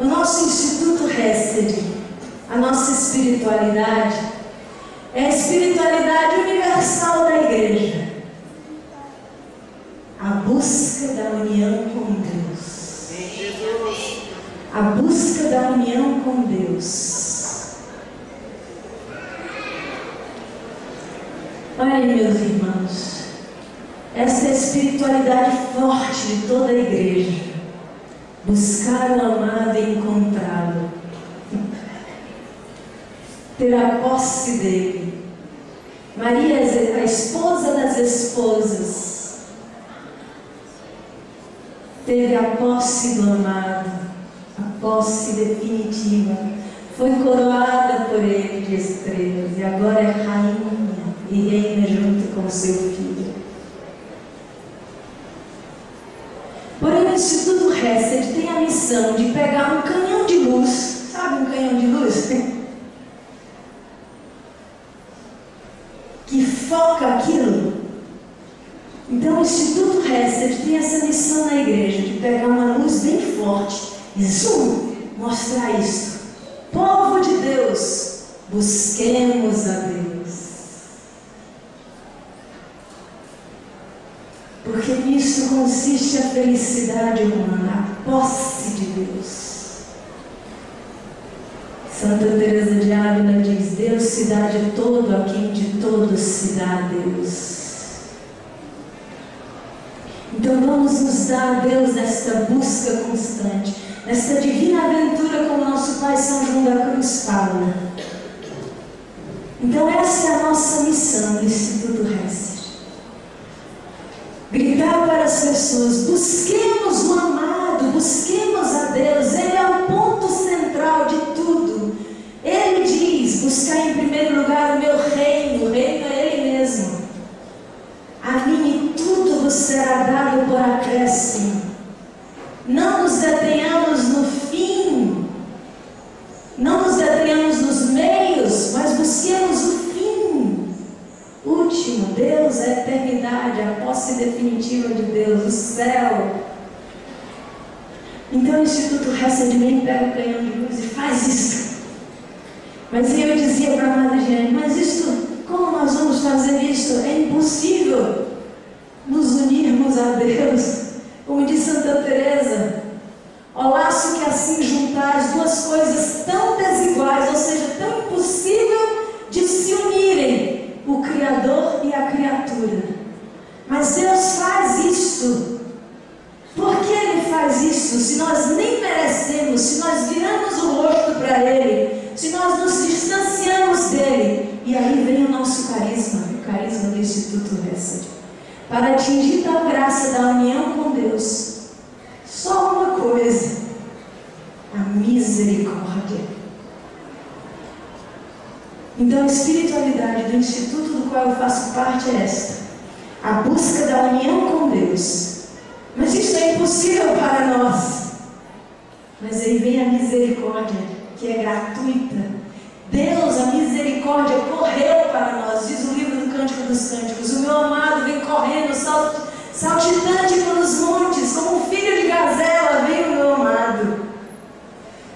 O nosso Instituto Hesed, a nossa espiritualidade, é a espiritualidade universal da Igreja. A busca da união com Deus. A busca da união com Deus. Olhem, meus irmãos, essa é a espiritualidade forte de toda a Igreja. Buscar o amado e encontrá-lo. Ter a posse dele. Maria é a esposa das esposas. Teve a posse do amado, a posse definitiva, foi coroada por ele de estrelas e agora é rainha e reina junto com seu filho. Porém, o Instituto Hesed tem a missão de pegar um canhão de luz, sabe, um canhão de luz? Que foca aquilo. Então o Instituto Hesed tem essa missão na Igreja de pegar uma luz bem forte e zoom, mostrar isso. Povo de Deus, busquemos a Deus. Porque nisso consiste a felicidade humana, a posse de Deus. Santa Teresa de Ávila diz: Deus se dá de todo a quem de todo se dá a Deus. Então vamos nos dar a Deus nesta busca constante, nesta divina aventura, como nosso Pai São João da Cruz fala. Então essa é a nossa missão do Instituto Hesed. Gritar para as pessoas: busquemos o amado, busquemos a Deus, Ele é o ponto central de tudo. Ele diz: buscar em primeiro lugar o meu reino, o reino é Ele mesmo. A mim tudo vos será dado por acréscimo. Não nos detenhamos no fim, não nos detenhamos nos meios, mas busquemos o fim. Último, Deus, a eternidade, a posse definitiva de Deus, o céu. Então o Instituto Hesed nem pega o canhão de luz e faz isso. Mas eu dizia para a Madre Jane: mas isso, como nós vamos fazer isso? É impossível nos unirmos a Deus. Como diz Santa Teresa: o laço que assim juntar as duas coisas tão desiguais, ou seja, tão impossível de se unirem, o Criador e a criatura. Mas Deus faz isso. Por que Ele faz isso? Se nós nem merecemos, se nós viramos o rosto para Ele, se nós nos distanciamos dEle. E aí vem o nosso carisma, o carisma do Instituto Hesed, para atingir a graça da união com Deus. Só uma coisa: a misericórdia. Então a espiritualidade do Instituto do qual eu faço parte é esta: a busca da união com Deus. Mas isso é impossível para nós. Mas aí vem a misericórdia, que é gratuita. Deus, a misericórdia, correu para nós. Diz o livro do Cântico dos Cânticos: o meu amado vem correndo, saltitante pelos montes, como um filho de gazela vem o meu amado.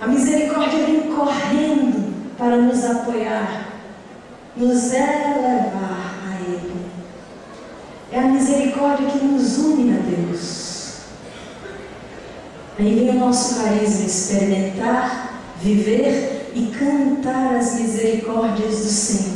A misericórdia vem correndo para nos apoiar, nos elevar a Ele. É a misericórdia que nos une a Deus. Aí vem o nosso carisma: experimentar, viver e cantar as misericórdias do Senhor.